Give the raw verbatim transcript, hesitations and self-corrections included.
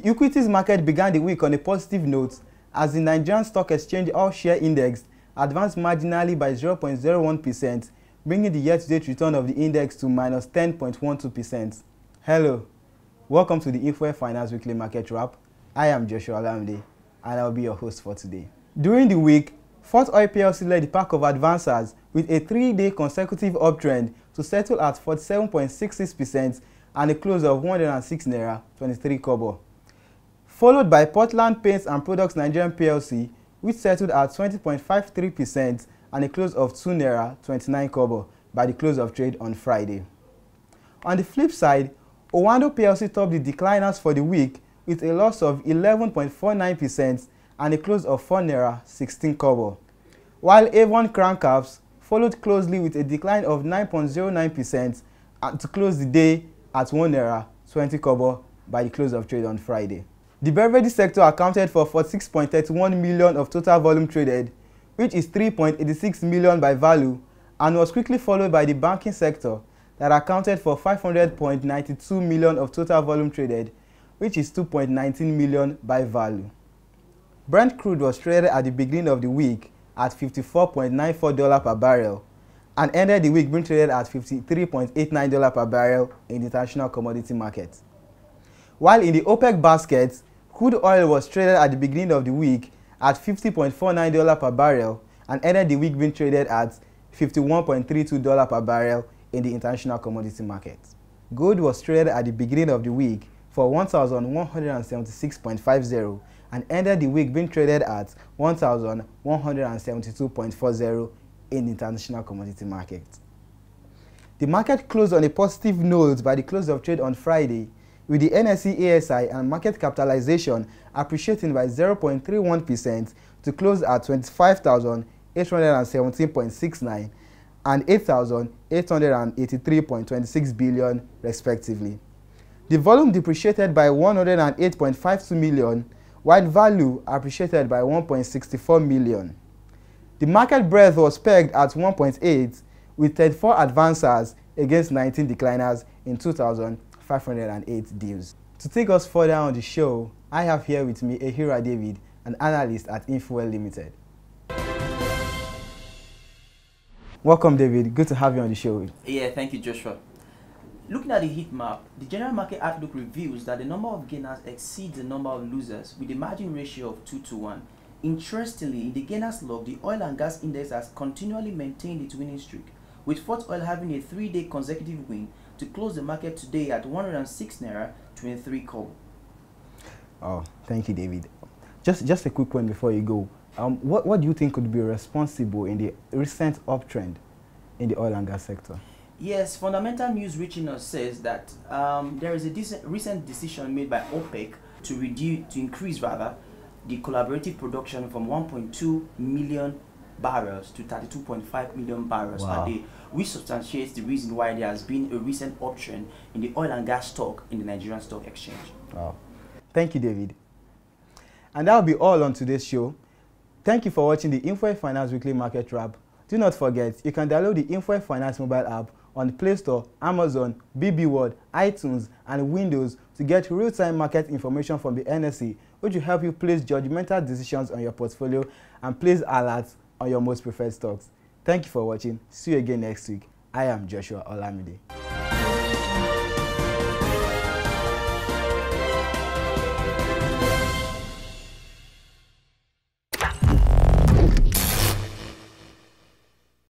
The equities market began the week on a positive note as the Nigerian Stock Exchange All-Share Index advanced marginally by zero point zero one percent, bringing the year-to-date return of the index to minus ten point one two percent. Hello, welcome to the InfoWare Finance Weekly Market Wrap. I am Joshua Lamdi, and I'll be your host for today. During the week, Fort Oil P L C led the pack of advancers with a three-day consecutive uptrend to settle at forty-seven point six six percent and a close of one hundred six naira twenty-three kobo. Followed by Portland Paints and Products Nigerian P L C, which settled at twenty point five three percent and a close of two naira twenty-nine kobo by the close of trade on Friday. On the flip side, Oando P L C topped the decliners for the week with a loss of eleven point four nine percent and a close of four naira sixteen kobo, while Avon Crowncaps followed closely with a decline of nine point zero nine percent to close the day at one naira twenty kobo by the close of trade on Friday. The beverage sector accounted for forty-six point three one million of total volume traded, which is three point eight six million by value, and was quickly followed by the banking sector that accounted for five hundred point nine two million of total volume traded, which is two point one nine million by value. Brent crude was traded at the beginning of the week at fifty-four point nine four dollars per barrel and ended the week being traded at fifty-three point eight nine dollars per barrel in the international commodity market. While in the OPEC basket, crude oil was traded at the beginning of the week at fifty point four nine dollars per barrel and ended the week being traded at fifty-one point three two dollars per barrel in the international commodity market. Gold was traded at the beginning of the week for one thousand one hundred seventy-six point five zero and ended the week being traded at one thousand one hundred seventy-two point four zero in the international commodity market. The market closed on a positive note by the close of trade on Friday, with the N S E A S I and market capitalization appreciating by zero point three one percent to close at twenty-five thousand eight hundred seventeen point six nine and eight thousand eight hundred eighty-three point two six billion respectively. The volume depreciated by one hundred eight point five two million, while value appreciated by one point six four million. The market breadth was pegged at one point eight, with thirty-four advancers against nineteen decliners in two thousand five hundred eight deals. To take us further on the show, I have here with me Ehira David, an analyst at InfoWell Limited. Welcome, David. Good to have you on the show. Yeah, thank you, Joshua. Looking at the heat map, the general market outlook reveals that the number of gainers exceeds the number of losers with a margin ratio of two to one. Interestingly, in the gainers log, the oil and gas index has continually maintained its winning streak, with Fort Oil having a three-day consecutive win to close the market today at one hundred six naira twenty-three kobo. Oh, thank you, David. Just just a quick one before you go. Um, what, what do you think could be responsible in the recent uptrend in the oil and gas sector? Yes, fundamental news reaching us says that um, there is a recent decision made by OPEC to reduce, to increase rather, the collaborative production from one point two million barrels to thirty-two point five million barrels wow. a day, which substantiates the reason why there has been a recent uptrend in the oil and gas stock in the Nigerian Stock Exchange. Wow. Thank you, David. And that will be all on today's show. Thank you for watching the InfoWare Finance Weekly Market Wrap. Do not forget, you can download the InfoWare Finance mobile app on Play Store, Amazon, B B World, iTunes, and Windows to get real-time market information from the N S E, which will help you place judgmental decisions on your portfolio and place alerts on your most preferred stocks. Thank you for watching. See you again next week. I am Joshua Olamide.